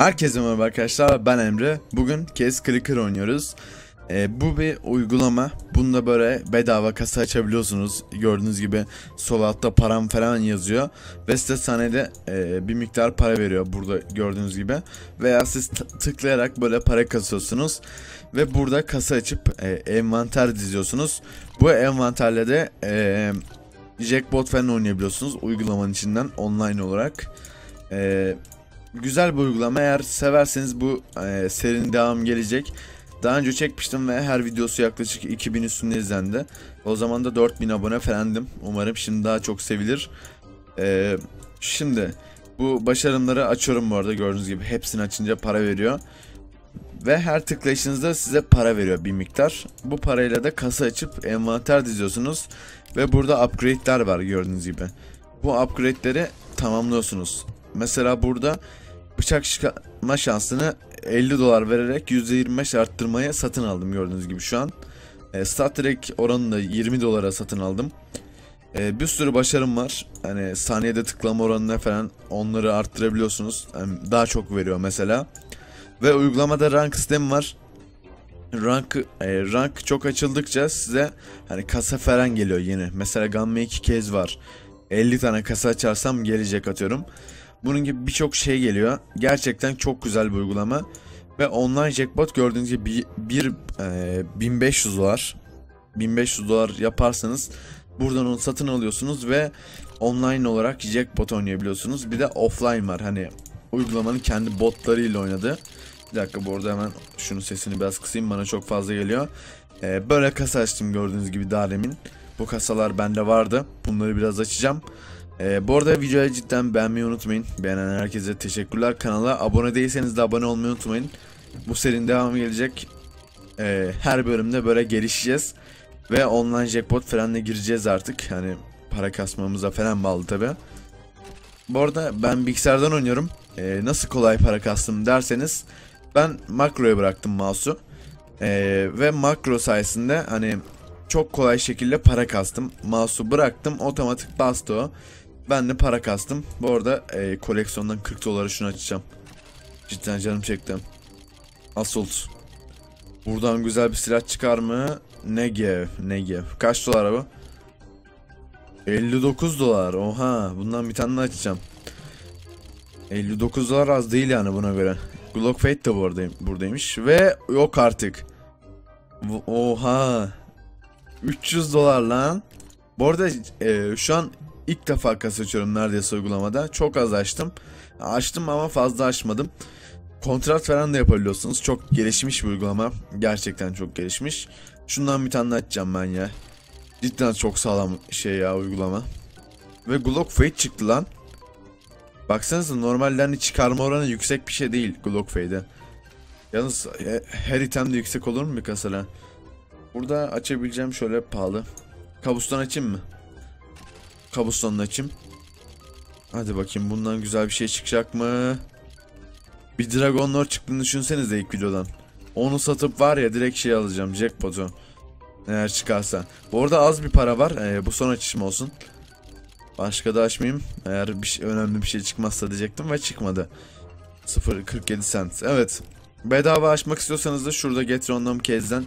Herkese merhaba arkadaşlar, ben Emre. Bugün Case Clicker oynuyoruz. Bu bir uygulama. Bunda böyle bedava kasa açabiliyorsunuz. Gördüğünüz gibi sol altta param falan yazıyor. Ve size saniyede bir miktar para veriyor burada gördüğünüz gibi. Veya siz tıklayarak böyle para kasıyorsunuz. Ve burada kasa açıp envanter diziyorsunuz. Bu envanterle de Jackpot falan oynayabiliyorsunuz uygulamanın içinden online olarak. Güzel bir uygulama. Eğer severseniz bu serinin devamı gelecek. Daha önce çekmiştim ve her videosu yaklaşık 2000 üstünde izlendi. O zaman da 4000 abone falandım. Umarım şimdi daha çok sevilir. Şimdi bu başarımları açıyorum bu arada, gördüğünüz gibi hepsini açınca para veriyor. Ve her tıklayışınızda size para veriyor bir miktar. Bu parayla da kasa açıp envanter diziyorsunuz. Ve burada upgrade'ler var gördüğünüz gibi. Bu upgrade'leri tamamlıyorsunuz. Mesela burada bıçak çıkarma şansını 50 dolar vererek %25 arttırmaya satın aldım gördüğünüz gibi şu an. Star Trek oranında 20 dolara satın aldım. Bir sürü başarım var. Hani saniyede tıklama oranına falan onları arttırabiliyorsunuz. Yani daha çok veriyor mesela. Ve uygulamada rank sistemi var. Rank çok açıldıkça size hani kasa falan geliyor yine. Mesela Gamma 2 kez var. 50 tane kasa açarsam gelecek atıyorum. Bunun gibi birçok şey geliyor. Gerçekten çok güzel bir uygulama. Ve online jackpot gördüğünüz gibi 1500 dolar. 1500 dolar yaparsanız buradan onu satın alıyorsunuz ve online olarak jackpot oynayabiliyorsunuz. Bir de offline var. Hani uygulamanın kendi botlarıyla oynadı. Bir dakika, bu arada hemen şunun sesini biraz kısayım. Bana çok fazla geliyor. Böyle kasa açtım gördüğünüz gibi daha demin. Bu kasalar bende vardı. Bunları biraz açacağım. Bu arada videoyu cidden beğenmeyi unutmayın. Beğenen herkese teşekkürler. Kanala abone değilseniz de abone olmayı unutmayın. Bu serinin devamı gelecek. Her bölümde böyle gelişeceğiz. Ve online jackpot falan da gireceğiz artık. Hani para kasmamıza falan bağlı tabi. Bu arada ben bilgisayardan oynuyorum. Nasıl kolay para kastım derseniz, ben makroya bıraktım mouse'u. Ve makro sayesinde hani çok kolay şekilde para kastım. Mouse'u bıraktım, otomatik bastı o. Ben de para kastım. Bu arada koleksiyondan 40 dolara şunu açacağım. Cidden canım çekti. Assault. Buradan güzel bir silah çıkar mı? Negev. Kaç dolar bu? 59 dolar. Oha. Bundan bir tane daha açacağım. 59 dolar az değil yani buna göre. Glock Fade de buradaymış. Ve yok artık. Oha. 300 dolar lan. Bu arada şu an ilk defa kasa açıyorum neredeyse uygulamada. Çok az açtım. Açtım ama fazla açmadım. Kontrat falan da yapabiliyorsunuz. Çok gelişmiş bir uygulama. Gerçekten çok gelişmiş. Şundan bir tane açacağım ben ya. Cidden çok sağlam şey ya uygulama. Ve Glock Fade çıktı lan. Baksanıza, normalden çıkarma oranı yüksek bir şey değil Glock Fade'e. Yalnız her item de yüksek olur mu bir kasada? Burada açabileceğim şöyle pahalı. Kabustan açayım mı? Kabustan'la açayım. Hadi bakayım, bundan güzel bir şey çıkacak mı? Bir Dragon Lore çıktığını düşünsenize ilk videodan. Onu satıp var ya, direkt şey alacağım, jackpot'u. Eğer çıkarsa. Bu arada az bir para var. Bu son açışım olsun. Başka da açmayayım. Eğer bir şey, önemli bir şey çıkmazsa diyecektim ve çıkmadı. 0.47 cent. Evet. Bedava açmak istiyorsanız da şurada Get Random Case'den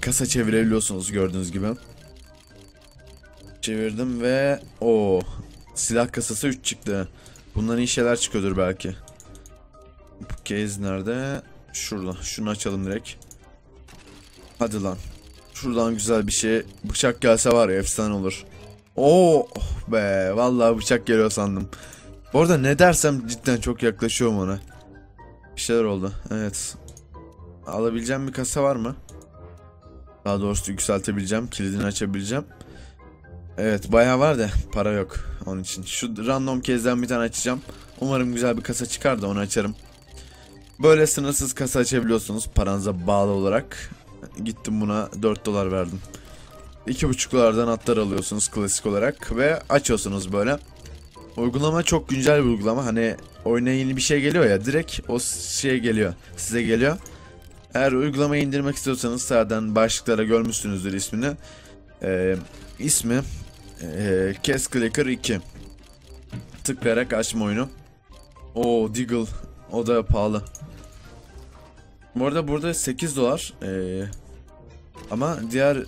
kasa çevirebiliyorsunuz gördüğünüz gibi. Çevirdim ve o silah kasası 3 çıktı. Bundan iyi şeyler çıkıyordur belki. Bu case nerede? Şurada. Şunu açalım direkt. Hadi lan. Şuradan güzel bir şey. Bıçak gelse var ya, efsane olur. Oo oh be, vallahi bıçak geliyor sandım. Bu arada ne dersem cidden çok yaklaşıyorum ona. Bir şeyler oldu. Evet. Alabileceğim bir kasa var mı? Daha doğrusu yükseltebileceğim. Kilidini açabileceğim. Evet, bayağı var da para yok onun için. Şu random case'den bir tane açacağım. Umarım güzel bir kasa çıkar da onu açarım. Böyle sınırsız kasa açabiliyorsunuz paranıza bağlı olarak. Gittim buna 4 dolar verdim. 2,5 dolardan atlar alıyorsunuz klasik olarak ve açıyorsunuz böyle. Uygulama çok güncel bir uygulama. Hani oyuna yeni bir şey geliyor ya, direkt o şey geliyor, size geliyor. Eğer uygulamayı indirmek istiyorsanız zaten başlıklara görmüşsünüzdür ismini. İsmi Case Clicker 2. Tıklayarak açma oyunu. O Diggle O da pahalı. Bu arada burada 8 dolar. Ama diğer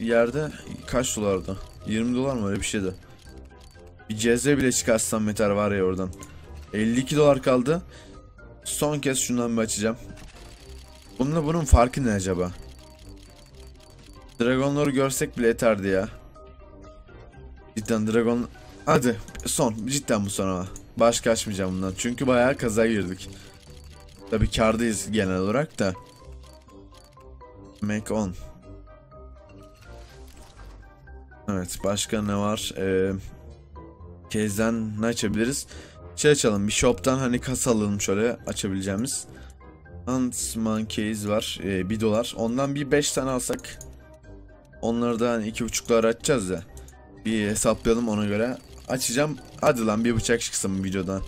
yerde kaç dolardı? 20 dolar mı? Öyle bir şeydi. Bir cezve bile çıkarsam metal var ya oradan. 52 dolar kaldı. Son kez şundan bir açacağım. Bununla bunun farkı ne acaba? Dragon Lore'u görsek bile yeterdi ya. Cidden Dragon... Hadi son. Cidden bu son ama. Başka açmayacağım bundan. Çünkü bayağı kaza girdik. Tabii kârdayız genel olarak da. Make on. Evet, başka ne var? Case'den ne açabiliriz? Şey açalım, bir shop'tan hani kasa alalım şöyle açabileceğimiz. Ant-Man case var, 1 dolar. Ondan bir 5 tane alsak. Onları da hani 2,5'lara açacağız ya. Bir hesaplayalım ona göre. Açacağım. Hadi lan bir bıçak çıksın videodan.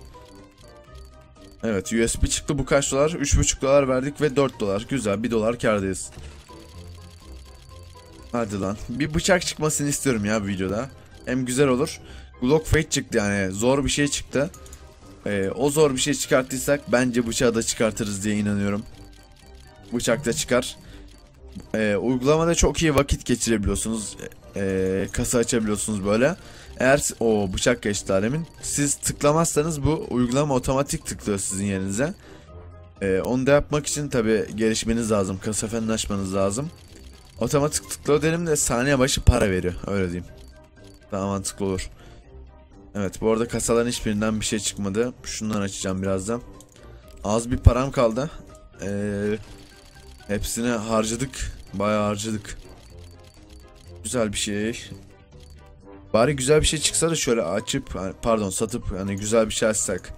Evet, USB çıktı, bu kaç dolar? 3,5 dolar verdik ve 4 dolar. Güzel, 1 dolar kârdayız. Hadi lan. Bir bıçak çıkmasını istiyorum ya videoda. Hem güzel olur. Glock Fade çıktı yani. Zor bir şey çıktı. O zor bir şey çıkarttıysak bence bıçağı da çıkartırız diye inanıyorum. Bıçak da çıkar. Uygulamada çok iyi vakit geçirebiliyorsunuz. Kasa açabiliyorsunuz böyle. Eğer o bıçak geçti alemin. Siz tıklamazsanız bu uygulama otomatik tıklıyor sizin yerinize. Onu da yapmak için tabi gelişmeniz lazım. Kasa fenini açmanız lazım. Otomatik tıkla öderim de saniye başı para veriyor. Öyle diyeyim. Daha mantıklı olur. Evet, bu arada kasaların hiçbirinden bir şey çıkmadı. Şundan açacağım birazdan. Az bir param kaldı. Hepsini harcadık. Bayağı harcadık. Güzel bir şey. Bari güzel bir şey çıksa da şöyle açıp, pardon satıp hani güzel bir şey açsak.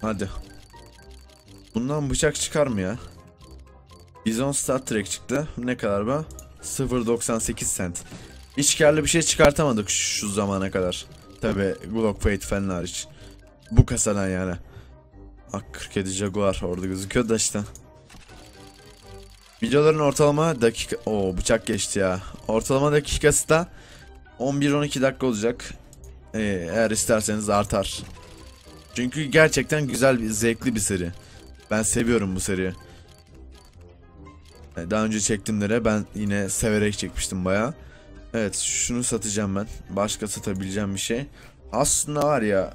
Hadi. Bundan bıçak çıkar mı ya? Bizon Star Trek çıktı. Ne kadar be? 0.98 cent. Hiç karlı bir şey çıkartamadık şu zamana kadar. Tabi Glock Fade falan hariç. Bu kasadan yani. AK-47 Jaguar orada gözüküyor da işte. Videoların ortalama dakika... Oo, bıçak geçti ya. Ortalama dakikası da 11-12 dakika olacak. Eğer isterseniz artar. Çünkü gerçekten güzel, bir zevkli bir seri. Ben seviyorum bu seriyi. Daha önce çektiğimlere ben yine severek çekmiştim bayağı. Evet, şunu satacağım ben. Başka satabileceğim bir şey. Aslında var ya.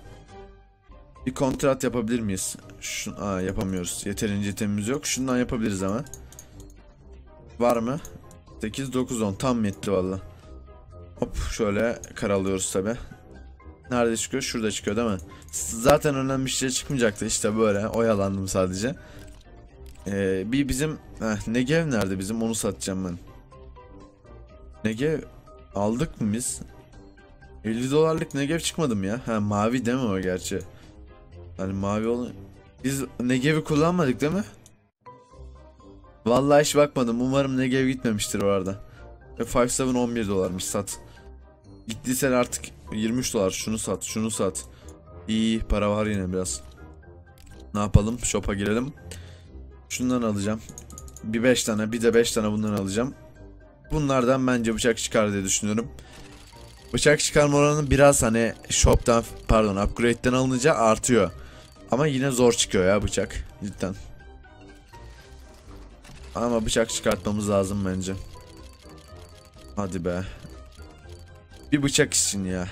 Bir kontrat yapabilir miyiz? Aa, yapamıyoruz. Yeterince itemimiz yok. Şundan yapabiliriz ama. Var mı? 8, 9, 10. Tam yetti valla. Hop şöyle karalıyoruz tabi. Nerede çıkıyor? Şurada çıkıyor değil mi? Zaten önemli bir şey çıkmayacaktı. İşte böyle oyalandım sadece. Bir bizim... Negev nerede bizim? Onu satacağım ben. Negev aldık mı biz? 50 dolarlık Negev çıkmadı mı ya? Ha, mavi değil mi o gerçi? Hani mavi olan... Biz Negev'i kullanmadık değil mi? Vallahi hiç bakmadım. Umarım Negev gitmemiştir o arada. Five-seven 11 dolarmış, sat. Gittiysen artık 23 dolar. Şunu sat, şunu sat. İyi para var yine biraz. Ne yapalım? Shop'a girelim. Şundan alacağım. Bir 5 tane, bir de 5 tane bundan alacağım. Bunlardan bence bıçak çıkar diye düşünüyorum. Bıçak çıkarma oranı biraz hani shop'tan, pardon upgrade'den alınca artıyor. Ama yine zor çıkıyor ya bıçak cidden. Ama bıçak çıkartmamız lazım bence. Hadi be. Bir bıçak için ya.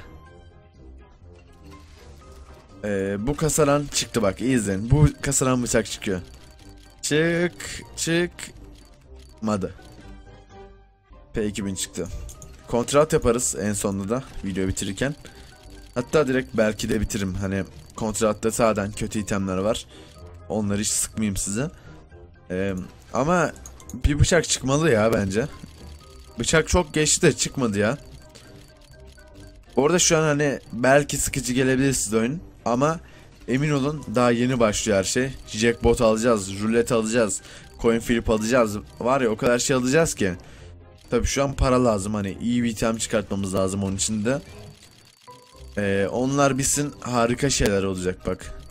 Bu kasadan çıktı bak, iyi izleyin. Bu kasadan bıçak çıkıyor. Çıkmadı. P2000 çıktı. Kontrat yaparız en sonunda da video bitirirken. Hatta direkt belki de bitiririm. Hani kontratta zaten kötü itemler var. Onları hiç sıkmayayım size. Ama bir bıçak çıkmalı ya bence. Bıçak çok geçti de çıkmadı ya. Orada şu an hani belki sıkıcı gelebilir size oyun. Ama emin olun daha yeni başlıyor her şey. Jackpot alacağız, rulet alacağız, coin flip alacağız. Var ya o kadar şey alacağız ki. Tabii şu an para lazım, hani iyi bir item çıkartmamız lazım onun için de. Onlar bitsin, harika şeyler olacak bak.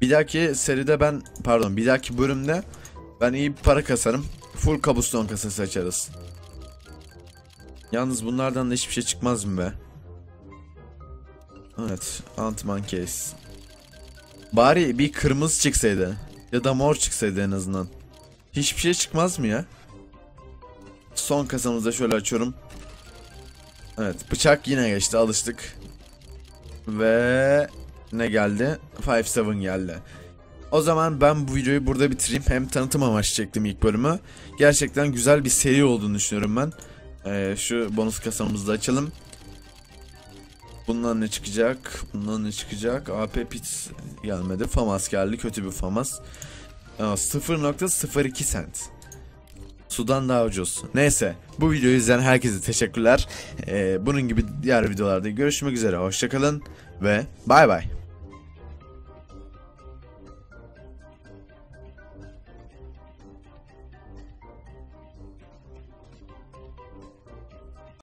Bir dahaki seride ben, pardon bir dahaki bölümde ben iyi bir para kasarım. Full kabuston kasası açarız. Yalnız bunlardan da hiçbir şey çıkmaz mı be? Evet, Ant-Man case. Bari bir kırmızı çıksaydı. Ya da mor çıksaydı en azından. Hiçbir şey çıkmaz mı ya? Son kasamızda şöyle açıyorum. Evet, bıçak yine geçti, alıştık. Ve ne geldi? Five-seven geldi. O zaman ben bu videoyu burada bitireyim. Hem tanıtım amaçlı çektim ilk bölümü. Gerçekten güzel bir seri olduğunu düşünüyorum ben. Şu bonus kasamızı da açalım. Bundan ne çıkacak? Bundan ne çıkacak? AP pit gelmedi. FAMAS geldi. Kötü bir FAMAS. 0.02 cent. Sudan daha ucuz. Neyse. Bu videoyu izleyen herkese teşekkürler. Bunun gibi diğer videolarda görüşmek üzere. Hoşçakalın ve bay bay.